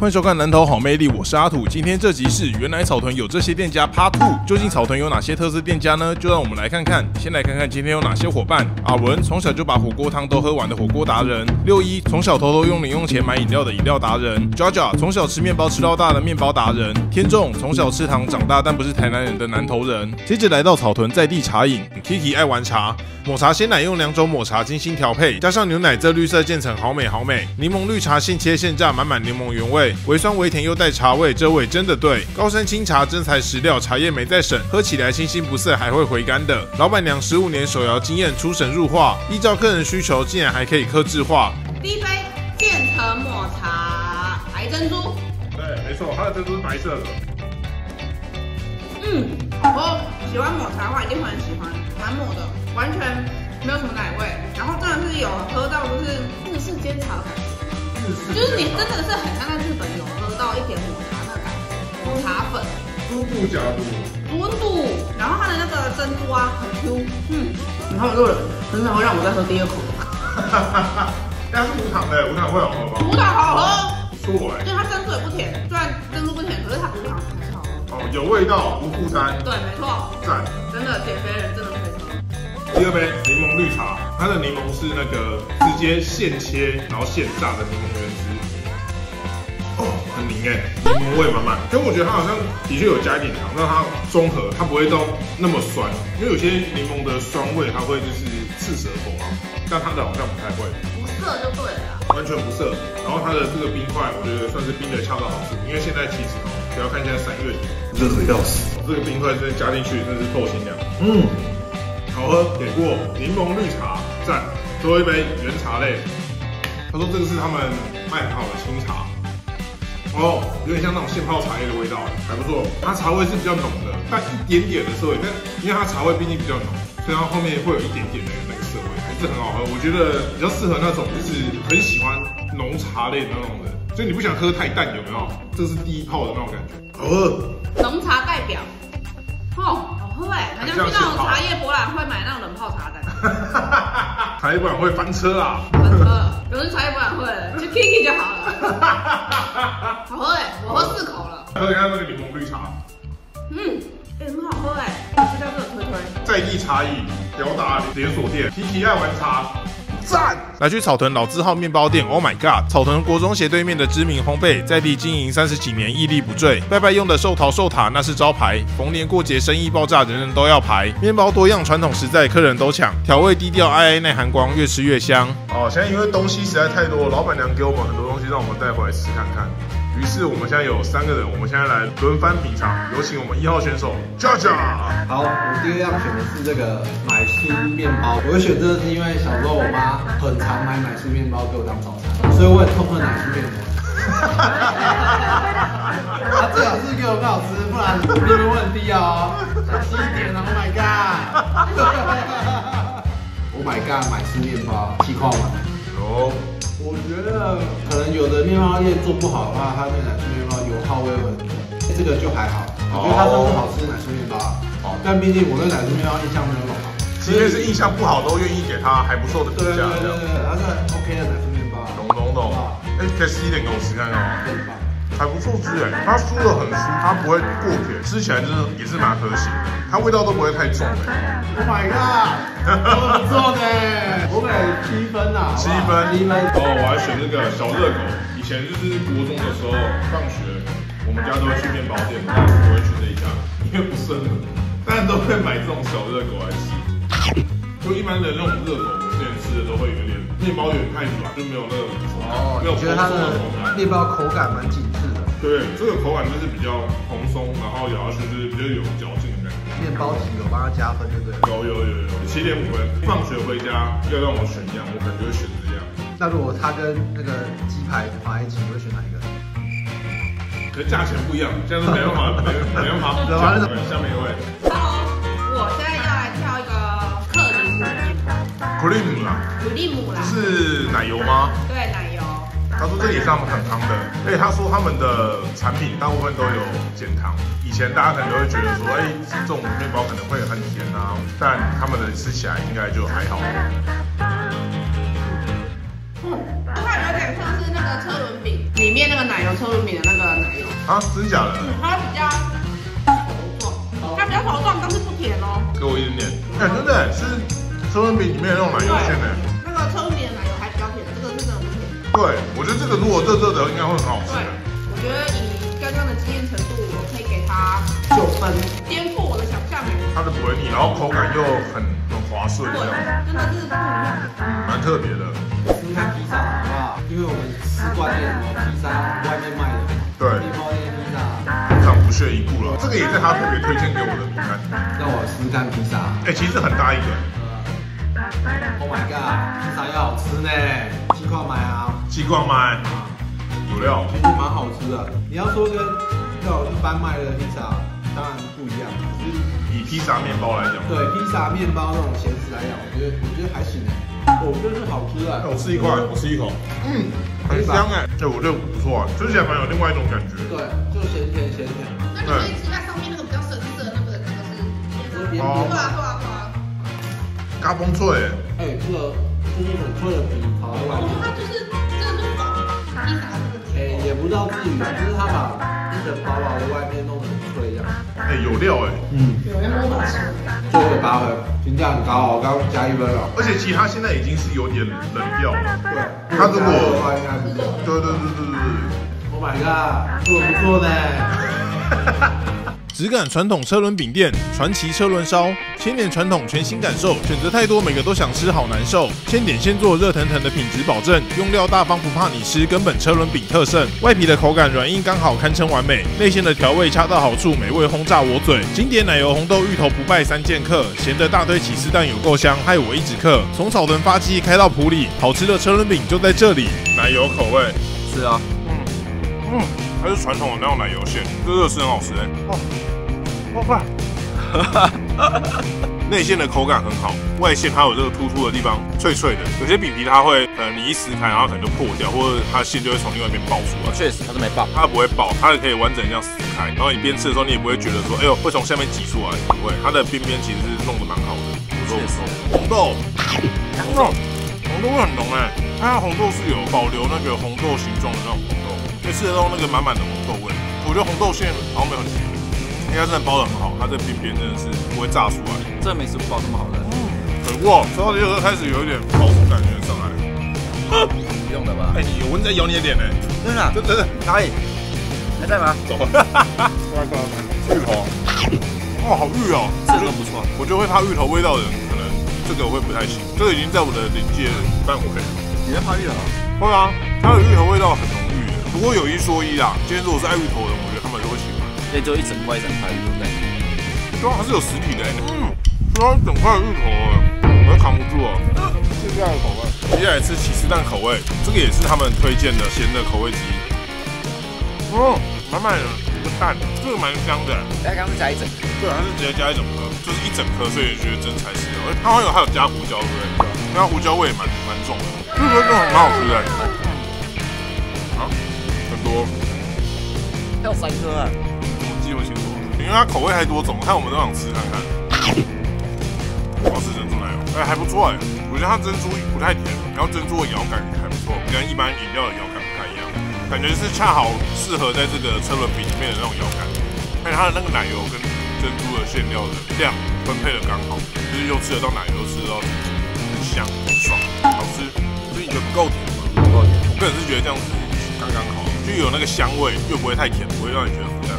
欢迎收看《南投好魅力》，我是阿土。今天这集是原来草屯有这些店家 Part 2， 究竟草屯有哪些特色店家呢？就让我们来看看。先来看看今天有哪些伙伴：阿文从小就把火锅汤都喝完的火锅达人；六一从小偷偷用零用钱买饮料的饮料达人； Jaja 从小吃面包吃到大的面包达人；天众从小吃糖长大但不是台南人的南投人。接着来到草屯在地茶饮 KIKI 爱玩茶，抹茶鲜奶用2种抹茶精心调配，加上牛奶这绿色渐层，好美好美。柠檬绿茶现切现榨，满满柠檬原味。 微酸微甜又带茶味，这味真的对。高山清茶真材实料，茶叶没在省，喝起来清新不涩，还会回甘的。老板娘15年手摇经验，出神入化，依照客人需求，竟然还可以客制化。第一杯渐层抹茶白珍珠，对，没错，它的珍珠是白色的。嗯，我喜欢抹茶的话，一定会很喜欢，蛮抹的，完全没有什么奶味，然后真的是有喝到就是日式煎茶的感觉。 就是你真的是很像在日本有喝到一点抹茶那感觉，抹茶粉，猪肚加入，猪肚，然后它的那个珍珠啊很 Q， 嗯，你看我做了，真的会让我再喝第2口。哈哈哈哈，但是无糖的，无糖会好喝吗？无糖好喝，不错哎，就它珍珠也不甜，虽然珍珠不甜，可是它无糖还是好喝。哦，有味道，无负担。对，没错。赞，真的减肥人真的可以喝。 第2杯柠檬绿茶，它的柠檬是那个直接现切然后现榨的柠檬原汁，哦，很凝哎，柠檬味满满。但我觉得它好像的确有加一点糖，让它中和，它不会到那么酸，因为有些柠檬的酸味它会就是刺舌头啊，但它的好像不太会，不涩就对了，完全不涩。然后它的这个冰块，我觉得算是冰的恰到好处，因为现在其实哦，不要看现在3月底，热的要死，这个冰块真的加进去真是透心凉，嗯。 好喝，给过柠檬绿茶，赞。最后一杯原茶类，他说这个是他们卖很好的清茶，哦，有点像那种现泡茶叶的味道，还不错。它茶味是比较浓的，但一点点的涩味，但因为它茶味毕竟比较浓，所以它后面会有一点点的那个涩味，还是很好喝。我觉得比较适合那种就是很喜欢浓茶类的那种人，所以你不想喝太淡，有没有？这是第1泡的那种感觉，好喝。浓茶代表，哦。 对，好像去那种茶叶博览会买那种冷泡茶的。茶叶博览会翻车啦！翻车，有人茶叶博览会去 KIKI 就好了。好喝哎、欸，我喝4口了。喝看看那个柠檬绿茶。嗯，哎、欸，很好喝哎、欸，这叫做推推。在地茶饮，屌打连锁店 KIKI 爱玩茶。 来去草屯老字号面包店 ，Oh my God！ 草屯国中斜对面的知名烘焙，在地经营30几年，屹立不坠。拜拜用的寿桃寿塔那是招牌，逢年过节生意爆炸，人人都要排。面包多样，传统实在，客人都抢。调味低调，爱耐寒光，越吃越香。哦，现在因为东西实在太多，老板娘给我们很多东西，让我们带回来吃看看。于是我们现在有3个人，我们现在来轮番品尝。有请我们1号选手 Jaja。好，我第1样选的是这个买酥面包。我选这个是因为小时候我妈。 很常买奶酥面包给我当早餐，所以我很痛恨奶酥面包。他最好是给我好吃，不然利润问题哦。吃一点 ，Oh my God！Oh my God！ 奶酥面包7块吗？有。我觉得可能有的面包店做不好的话，它对奶酥面包油耗味很重，这个就还好。我觉得它都是好吃的奶酥面包，哦，但毕竟我对奶酥面包印象没有那么好。 即便是印象不好，都愿意给他还不错的评价。对对对，它是 OK 的奶酥面包，懂懂懂。哎，可以吃一点给我吃看看哦。还不错吃哎，它酥的很酥，它不会过甜，吃起来真的也是蛮和谐的，它味道都不会太重哎。Oh my god！ 不错的，我给7分呐。7分，1分。哦，我还选这个小热狗。以前就是国中的时候，放学我们家都会去面包店，但不会去这一家，因为不是很冷，但都会买这种小热狗来吃。 就一般的那种热狗，我之前吃的都会有点面包有点太软，就没有那种哦，没有蓬松的口感。面包口感蛮紧致的。对，这个口感就是比较蓬松，然后咬下去就是比较有嚼劲的感觉。面包体有帮它加分，对不对？有，7.5分。放学回家要让我选一样，我可能就会选这样。那如果它跟那个鸡排放在一起，你会选哪一个？可价钱不一样，这样是没办法，没办法。下面一位。 Cream 啦，是奶油吗？对，奶油。他说这也是他们很夯的，而且他说他们的产品大部分都有减糖。以前大家可能会觉得说，哎，吃这种面包可能会很甜啊，但他们的吃起来应该就还好。有点像是那个车轮饼里面那个奶油车轮饼的那个奶油啊，真假的？它比较稠状，它比较稠状，但是不甜哦。给我一点点，哎，真的是车轮饼里面有那种奶油馅的。那个车轮饼的奶油还比较甜，这个是真的不甜。对，我觉得这个如果热热的应该会很好吃。对，我觉得以刚刚的经验程度，我可以给它9分，颠覆我的想象。它的不会腻，然后口感又很滑顺，这样真的是蛮特别的。 你看披萨好不好？因为我们吃惯那种披萨，外面卖的，对，面包店披萨，非常不屑一顾了。这个也是他特别推荐给我的名单，让我吃干披萨。哎，其实很大一个。Oh my god， 披萨要好吃呢，鸡块买啊，鸡块买，有料，其实蛮好吃的。你要说跟一般卖的披萨，当然不一样，只是以披萨面包来讲，对，披萨面包那种咸食来讲，我觉得还行哎。 我觉得是好吃啊！我吃一块，我吃一口，嗯，很香哎，对，我觉得不错啊，吃起来蛮有另外一种感觉。对，就咸甜咸甜。那你可以吃它上面那个比较深色的那个，那个是边边对啊对啊对啊。嘎嘣脆，哎，这个就是很脆的皮跑在外面。它就是这个是薄披萨那个。哎，也不知道至于，就是它把一层薄薄的外面弄得很脆一样。哎，有料哎，嗯，有料我吃。最后8分。 评价很高哦，刚刚加1分了。而且其实它现在已经是有点冷掉了。对，它如果应该不错。对对对对对。Oh my god， 做不错呢。质感传统车轮饼店，传奇车轮烧，1000年传统，全新感受。选择太多，每个都想吃，好难受。现点现做，热腾腾的品质保证，用料大方，不怕你吃。根本车轮饼特胜，外皮的口感软硬刚好，堪称完美。内馅的调味恰到好处，美味轰炸我嘴。经典奶油红豆芋头不败3剑客，咸的大堆起司蛋有够香，害我一直嗑。从草屯发迹开到埔里，好吃的车轮饼就在这里。奶油口味是啊，嗯。 它是传统的那种奶油馅，这热是很好吃哎、欸。哇，好快！内馅的口感很好，外馅它有这个突出的地方，脆脆的。有些饼皮它会，你一撕开，然后可能就破掉，或者它馅就会从另外一边爆出来。确实，它是没爆，它不会爆，它也可以完整这样撕开。然后你边吃的时候，你也不会觉得说，哎呦，会从下面挤出来，不会。它的边边其实是弄得蛮好的，不错不错。红豆，红豆味很浓哎、欸，它的红豆是有保留那个红豆形状的那种红豆。 吃得到那个满满的红豆味，我觉得红豆馅好像没有很甜，应该真的包得很好，它这边边真的是不会炸出来，这没吃过包这么好的。嗯，哇，吃到第二个开始有一点爆出感觉上来，不用了吧？哎，有蚊子在咬你的脸呢，真的？真的？哪里？还在吗？走，快！芋头，哇，好芋哦，这个不错。我觉得会怕芋头味道的人，可能这个我会不太行，这个已经在我的临界范围了。你在怕芋头？会啊，它的芋头味道很浓。 不过有一说一啦，今天如果是爱芋头的，我觉得他们就会喜欢。那就一整块一整块芋头在里面，对啊，它是有实体的。嗯，主要一整块芋头，我扛不住啊。是这样的口味。接下来吃起司蛋口味，这个也是他们推荐的咸的口味之一。哦，满满的一个蛋，这个蛮香的。它刚刚是加一整颗，对，它是直接加一整颗，就是一整颗，所以觉得真材实料。它好像还有加胡椒味，那胡椒味也蛮重的，这个真的蛮好吃的。 多，还有3颗啊！我记不清楚，因为它口味太多种，看我们都想吃看看。我要吃珍珠奶油，哎，还不错哎，我觉得它珍珠不太甜，然后珍珠的咬感还不错，跟一般饮料的咬感不太一样，感觉是恰好适合在这个车轮饼里面的那种咬感，而且它的那个奶油跟珍珠的馅料的量分配的刚好，就是又吃得到奶油，又吃得到很香很爽，好吃。所以你觉得不够甜吗？不够甜，我个人是觉得这样子刚刚好。 就有那个香味，又不会太甜，不会让你觉得负担。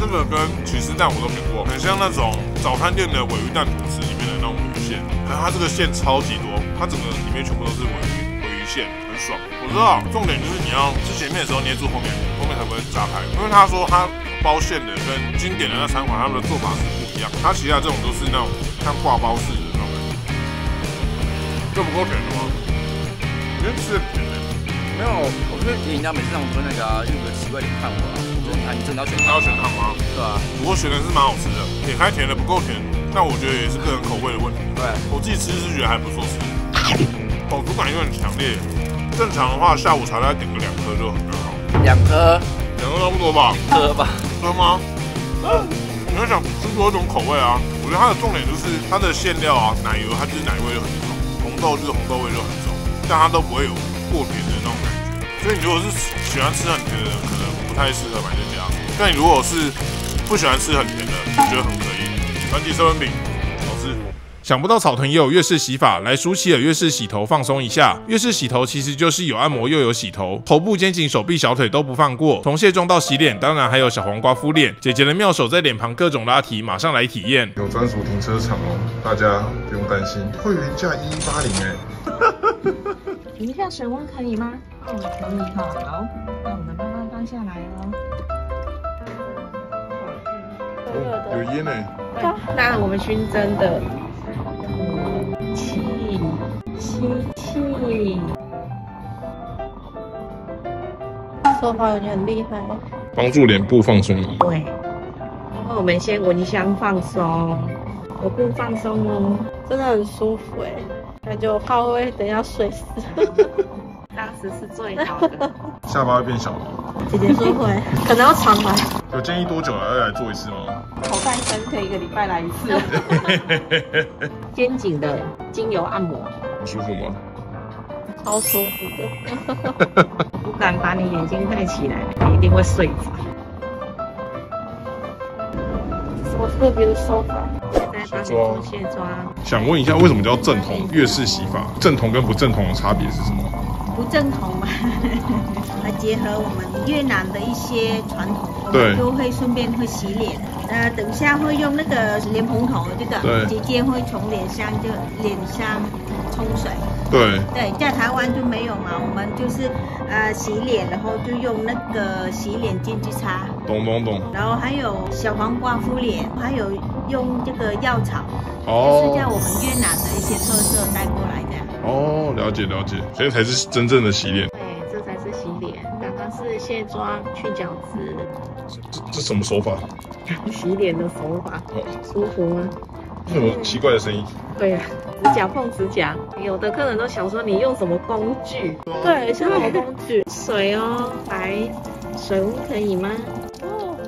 这个跟起司蛋我都没过，很像那种早餐店的鲔鱼蛋吐司里面的那种鲔鱼馅，可是它这个馅超级多，它整个里面全部都是鲔鱼馅，很爽。我知道，重点就是你要吃前面的时候捏住后面，后面才不会炸开。因为他说他包馅的跟经典的那3款他们的做法是不一样，他其他这种都是那种像挂包式的那种，这不够甜的吗？你吃甜的。 没有，我觉得饮料每次让我喝那个日本奇怪点看我啊，真的，你真的要选它要选它吗？对啊，不过选的是蛮好吃的，点开甜的不够甜，但我觉得也是个人口味的问题。对，我自己吃是觉得还不错吃，饱足感又很强烈。正常的话下午茶大概点个2颗就很刚好。2颗？2颗差不多吧？1颗吧？1颗吗？你要想吃多种口味啊？我觉得它的重点就是它的馅料啊，奶油它就是奶味就很重，红豆就是红豆味就很重。 然但它都不会有过甜的那种感觉。所以你如果是喜欢吃很甜的人，可能不太适合买这家。但你如果是不喜欢吃很甜的，我觉得很可以。传奇三文饼，好吃。 想不到草屯也有粤式洗法，来舒淇的粤式洗头放松一下。粤式洗头其实就是有按摩又有洗头，头部、肩颈、手臂、小腿都不放过，从卸妆到洗脸，当然还有小黄瓜敷脸。姐姐的妙手在脸庞各种拉提，马上来体验。有专属停车场哦，大家不用担心。会员价180哎。一下水温可以吗？哦，可以哈，好，那我们慢慢放下来哦。有烟哎。那我们熏蒸的。 吸气，手法有点很厉害，帮助脸部放松。对，然后我们先闻香放松，头部放松哦，真的很舒服哎，感觉我怕我会等一下睡死，当时是最好的。下巴会变小吗？姐姐说会，可能要长吧。有建议多久来做一次吗？ 头半身可以1个礼拜来一次，肩颈的精油按摩，舒服吗？超舒服的，不敢把你眼睛戴起来，你一定会睡着。什么特别的手法？卸妆。想问一下，为什么叫正统粤式洗法？正统跟不正统的差别是什么？不正统嘛，来结合我们越南的一些传统，我们都会顺便会洗脸。 等一下会用那个莲蓬头，这个直接会从脸上冲水。对对，在台湾就没有嘛，我们就是洗脸，然后就用那个洗脸巾去擦。懂。然后还有小黄瓜敷脸，还有用这个药草，就是叫我们越南的一些特色带过来的。哦，了解，所以才是真正的洗脸。 是卸妆、去角质，这什么手法？洗脸的手法，舒服吗？什么奇怪的声音？对呀，指甲碰指甲，有的客人都想说你用什么工具？对，是什么工具？水哦，来，水温可以吗？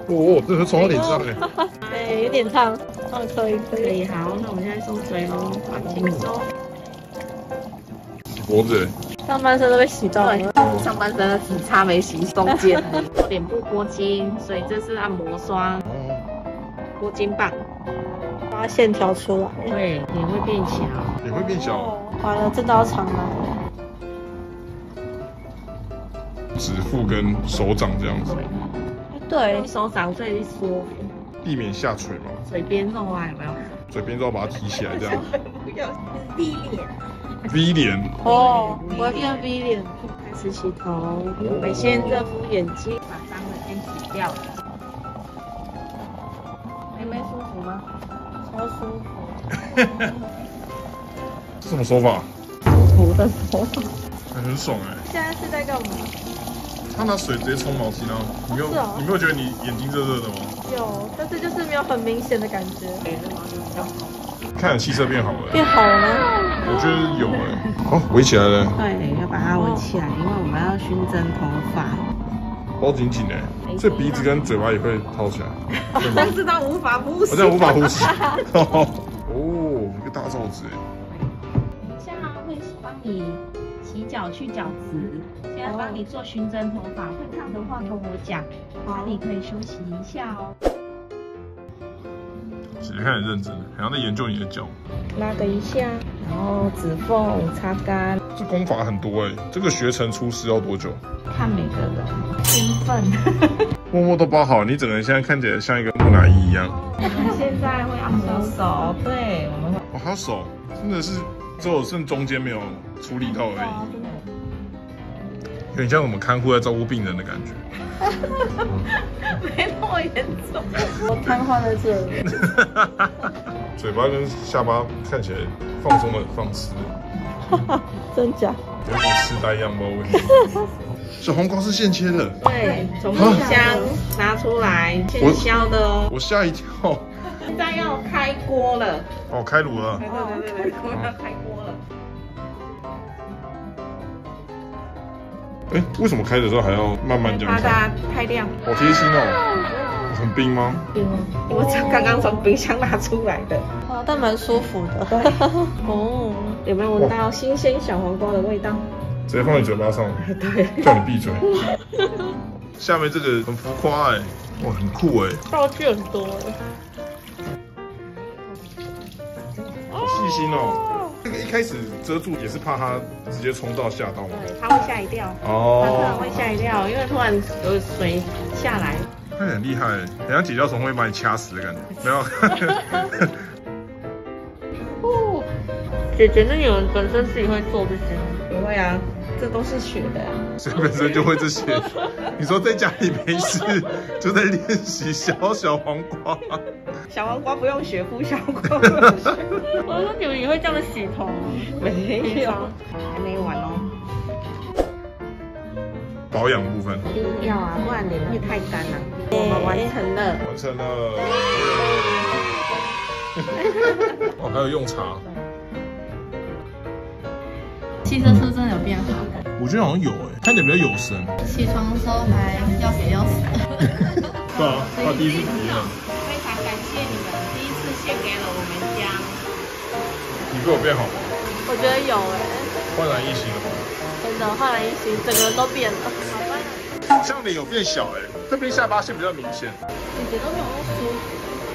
哦，这是冲到脸上哎，对，有点烫，可以，好，那我们现在收水喽，放轻松。脖子。 上半身都被洗到了，上半身只差没洗中间，脸部拨筋，所以这是按摩刷，拨筋棒，把线条出来，对，脸会变小，完了，这刀长了，指腹跟手掌这样子，对，手掌最舒服，避免下垂嘛，嘴边肉啊有没有？嘴边肉把它提起来这样，不要低脸。 V 脸哦，我要变 V 脸。开始洗头，我们先热敷眼睛，把脏的先洗掉。妹妹舒服吗？超舒服。什么手法？舒服的手法。很爽哎。现在是在干嘛？他拿水直接冲毛巾啊！你没有觉得你眼睛热热的吗？有，但是就是没有很明显的感觉。看气色变好了。变好了。 我觉得有哎，好围起来了。对，要把它围起来，因为我们要熏蒸头发。包紧紧哎，这鼻子跟嘴巴也会掏起来。但是它无法呼吸。我这样无法呼吸。哦，一个大罩子哎。等一下会帮你洗脚去角质，现在帮你做熏蒸头发，会烫的话跟我讲，好，你可以休息一下哦。 姐姐很认真，好像在研究你的脚。拉个一下，然后指缝擦干。这功法很多哎，这个学成出师要多久？看每个人天分。默默都包好，你整个人现在看起来像一个木乃伊一样。现在会按摩手，对，我们会。哇，还有手，真的是只有剩中间没有处理到而已。真的。有点像我们看护在照顾病人的感觉。 没那么严重，我瘫痪在这里。嘴巴跟下巴看起来放松的很放肆，真假？有点痴呆样吧？我。小黄瓜是现切的，对，从冰箱拿出来现削的哦。我吓一跳。现在要开锅了。哦，开炉了。对，我们要开锅了。 哎，为什么开的时候还要慢慢加？怕它太亮。好贴心哦！很冰吗？冰，我刚刚从冰箱拿出来的。哇，但蛮舒服的。哦，有没有闻到新鲜小黄瓜的味道？直接放在嘴巴上，对，叫你闭嘴。下面这个很浮夸哎，哇，很酷哎，道具很多哎，好细心哦。 这个一开始遮住也是怕它直接冲到吓到吗？对，它会吓一跳。哦，它突然会吓一跳，因为突然有水下来。它很厉害，很像几条虫会把你掐死的感觉。没有。哦，姐姐，那你们本身自己会做这些？不会啊，这都是学的啊。所以本身就会这些。你说在家里没事，就在练习削小黄瓜。 小黄瓜不用学，孵小瓜不用学。我说你们也会这样洗头？没有，还没完哦。保养部分一定要啊，不然脸会太干了。我们完成了，完成了。哦，还有用茶。气色是不是真的有变好？我觉得好像有哎，看起来比较有神。起床的时候还要血要死。对啊，他第一次体验。 献给了我们家。你对我变好吗？我觉得有哎、欸，焕然一新了吗？真的焕然一新，整个人都变了。好吧。像脸有变小哎、欸，这边下巴线比较明显。姐姐都没有梳，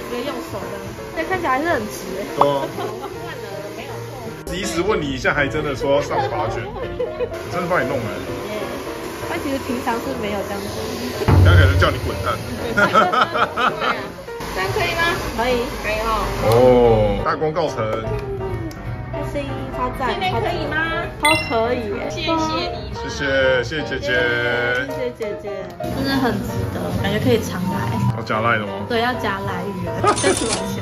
直接用手的，但看起来还是很直哎、欸。对啊。换了没有错。及时问你一下，还真的说要上发卷，真的帮你弄了、欸。但其实平常是没有这样子。刚才就叫你滚蛋。这样可以吗？可以，可以哦。哦，大功告成。开心，超赞。这边可以吗？超可以耶！谢谢你，谢谢姐姐，谢谢姐姐，真的很值得，感觉可以常来。要加赖的吗？对，要加赖鱼，再吃完钱。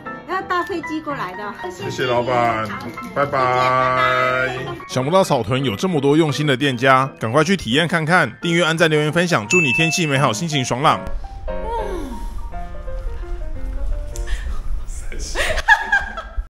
要搭飞机过来的，谢谢老板，拜拜。想不到草屯有这么多用心的店家，赶快去体验看看。订阅、按赞、留言、分享，祝你天气美好，心情爽朗。